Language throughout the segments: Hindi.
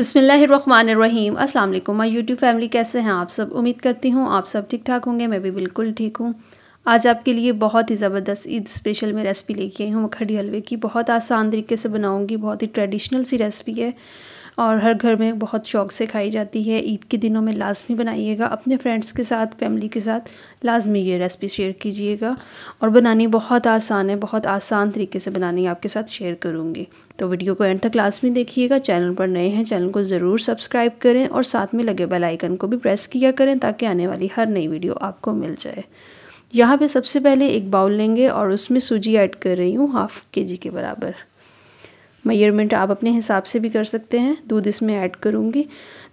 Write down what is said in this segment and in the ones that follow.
बिस्मिल्लाहिर्रहमानिर्रहीम। अस्सलाम वालेकुम माय यूट्यूब फैमिली, कैसे हैं आप सब? उम्मीद करती हूँ आप सब ठीक ठाक होंगे। मैं भी बिल्कुल ठीक हूँ। आज आपके लिए बहुत ही ज़बरदस्त ईद स्पेशल में रेसिपी लेके आई हूँ मखंडी हलवे की। बहुत आसान तरीके से बनाऊँगी, बहुत ही ट्रेडिशनल सी रेसिपी है और हर घर में बहुत शौक़ से खाई जाती है। ईद के दिनों में लाजमी बनाइएगा, अपने फ्रेंड्स के साथ फैमिली के साथ लाजमी ये रेसिपी शेयर कीजिएगा। और बनानी बहुत आसान है, बहुत आसान तरीके से बनानी आपके साथ शेयर करूँगी, तो वीडियो को एंड तक लाजमी देखिएगा। चैनल पर नए हैं, चैनल को ज़रूर सब्सक्राइब करें और साथ में लगे बेल आइकन को भी प्रेस किया करें ताकि आने वाली हर नई वीडियो आपको मिल जाए। यहाँ पे सबसे पहले एक बाउल लेंगे और उसमें सूजी ऐड कर रही हूँ हाफ़ केजी के बराबर। मेजरमेंट आप अपने हिसाब से भी कर सकते हैं। दूध इसमें ऐड करूँगी,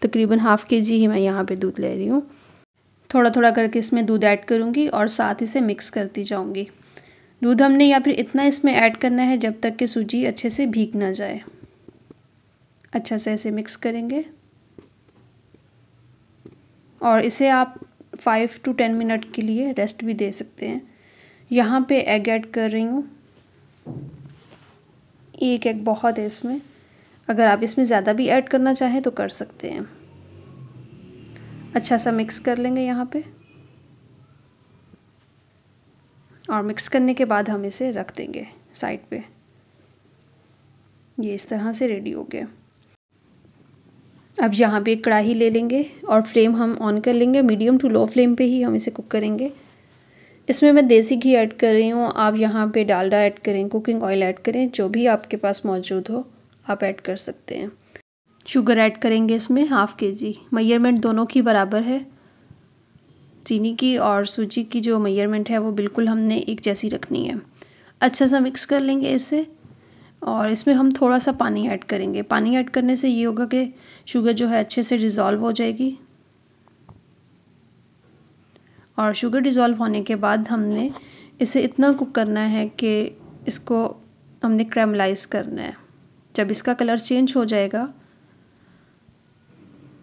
तकरीबन हाफ़ केजी ही मैं यहाँ पे दूध ले रही हूँ। थोड़ा थोड़ा करके इसमें दूध ऐड करूँगी और साथ इसे मिक्स करती जाऊँगी। दूध हमने या फिर इतना इसमें ऐड करना है जब तक कि सूजी अच्छे से भीग ना जाए। अच्छा से ऐसे मिक्स करेंगे और इसे आप 5 से 10 मिनट के लिए रेस्ट भी दे सकते हैं। यहाँ पे एग ऐड कर रही हूँ, एक एग बहुत है इसमें। अगर आप इसमें ज़्यादा भी ऐड करना चाहें तो कर सकते हैं। अच्छा सा मिक्स कर लेंगे यहाँ पे और मिक्स करने के बाद हम इसे रख देंगे साइड पे। ये इस तरह से रेडी हो गया। अब यहाँ पे एक कढ़ाई ले लेंगे और फ्लेम हम ऑन कर लेंगे। मीडियम टू लो फ्लेम पे ही हम इसे कुक करेंगे। इसमें मैं देसी घी ऐड कर रही हूँ, आप यहाँ पे डालडा ऐड करें, कुकिंग ऑयल ऐड करें, जो भी आपके पास मौजूद हो आप ऐड कर सकते हैं। शुगर ऐड करेंगे इसमें हाफ़ केजी। मेजरमेंट दोनों की बराबर है, चीनी की और सूजी की जो मेजरमेंट है वो बिल्कुल हमने एक जैसी रखनी है। अच्छा सा मिक्स कर लेंगे इसे और इसमें हम थोड़ा सा पानी ऐड करेंगे। पानी ऐड करने से ये होगा कि शुगर जो है अच्छे से डिज़ोल्व हो जाएगी। और शुगर डिज़ोल्व होने के बाद हमने इसे इतना कुक करना है कि इसको हमने कैरमलाइज करना है। जब इसका कलर चेंज हो जाएगा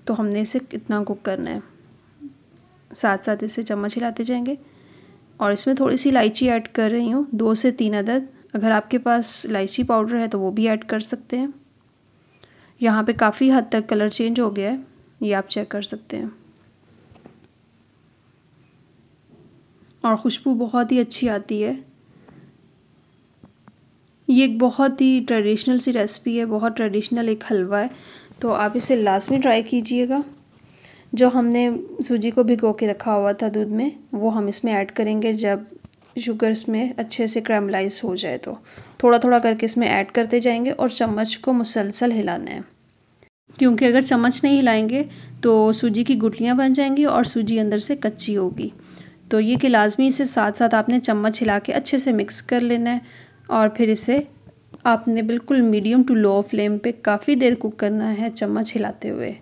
तो हमने इसे इतना कुक करना है। साथ साथ इसे चम्मच हिलाते जाएंगे और इसमें थोड़ी सी इलायची ऐड कर रही हूँ, 2 से 3 अदद। अगर आपके पास इलायची पाउडर है तो वो भी ऐड कर सकते हैं। यहाँ पे काफ़ी हद तक कलर चेंज हो गया है, ये आप चेक कर सकते हैं। और खुशबू बहुत ही अच्छी आती है। ये एक बहुत ही ट्रेडिशनल सी रेसिपी है, बहुत ट्रेडिशनल एक हलवा है, तो आप इसे लाजमी ट्राई कीजिएगा। जो हमने सूजी को भिगो के रखा हुआ था दूध में, वो हम इसमें ऐड करेंगे जब शुगर्स में अच्छे से कैरमलाइज हो जाए। तो थोड़ा थोड़ा करके इसमें ऐड करते जाएंगे और चम्मच को मुसलसल हिलाना है, क्योंकि अगर चम्मच नहीं हिलाएंगे तो सूजी की गुठलियाँ बन जाएंगी और सूजी अंदर से कच्ची होगी। तो ये कि लाजमी इसे साथ साथ आपने चम्मच हिला के अच्छे से मिक्स कर लेना है और फिर इसे आपने बिल्कुल मीडियम टू लो फ्लेम पे काफ़ी देर कुक करना है चम्मच हिलाते हुए।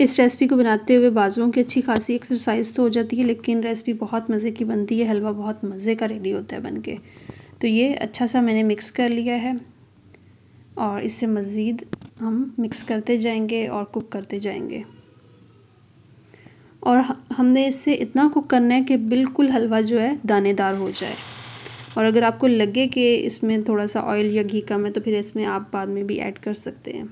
इस रेसिपी को बनाते हुए बाजुओं की अच्छी खासी एक्सरसाइज तो हो जाती है, लेकिन रेसिपी बहुत मज़े की बनती है, हलवा बहुत मज़े का रेडी होता है बनके। तो ये अच्छा सा मैंने मिक्स कर लिया है और इससे मज़ीद हम मिक्स करते जाएंगे और कुक करते जाएंगे। और हमने इससे इतना कुक करना है कि बिल्कुल हलवा जो है दानेदार हो जाए। और अगर आपको लगे कि इसमें थोड़ा सा ऑयल या घी कम है तो फिर इसमें आप बाद में भी ऐड कर सकते हैं।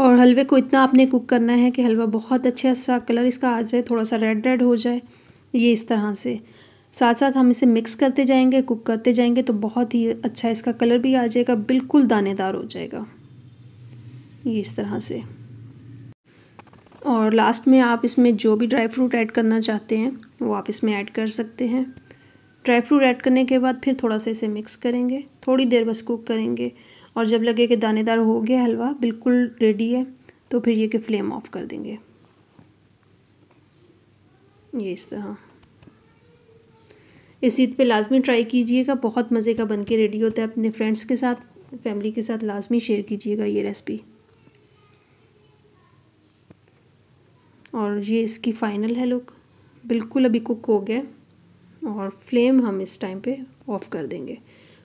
और हलवे को इतना आपने कुक करना है कि हलवा बहुत अच्छा सा कलर इसका आ जाए, थोड़ा सा रेड रेड हो जाए, ये इस तरह से। साथ साथ हम इसे मिक्स करते जाएंगे, कुक करते जाएंगे, तो बहुत ही अच्छा इसका कलर भी आ जाएगा, बिल्कुल दानेदार हो जाएगा, ये इस तरह से। और लास्ट में आप इसमें जो भी ड्राई फ्रूट ऐड करना चाहते हैं वो आप इसमें ऐड कर सकते हैं। ड्राई फ्रूट ऐड करने के बाद फिर थोड़ा सा इसे मिक्स करेंगे, थोड़ी देर बस कुक करेंगे। और जब लगे कि दानेदार हो गया हलवा, बिल्कुल रेडी है, तो फिर ये कि फ्लेम ऑफ कर देंगे, ये इस तरह। इस ईद पे लाजमी ट्राई कीजिएगा, बहुत मज़े का बनके रेडी होता है। अपने फ्रेंड्स के साथ फैमिली के साथ लाजमी शेयर कीजिएगा ये रेसिपी। और ये इसकी फ़ाइनल है लुक, बिल्कुल अभी कुक हो गया। और फ्लेम हम इस टाइम पे ऑफ़ कर देंगे।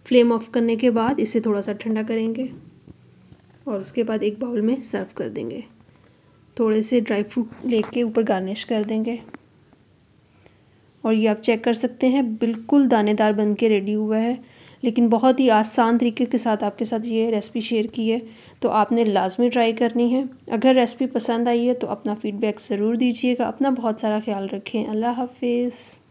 फ्लेम ऑफ़ करने के बाद इसे थोड़ा सा ठंडा करेंगे और उसके बाद एक बाउल में सर्व कर देंगे। थोड़े से ड्राई फ्रूट लेके ऊपर गार्निश कर देंगे। और ये आप चेक कर सकते हैं, बिल्कुल दानेदार बन के रेडी हुआ है। लेकिन बहुत ही आसान तरीके के साथ आपके साथ ये रेसिपी शेयर की है, तो आपने लाजमी ट्राई करनी है। अगर रेसिपी पसंद आई है तो अपना फ़ीडबैक ज़रूर दीजिएगा। अपना बहुत सारा ख्याल रखें। अल्लाह हाफिज़।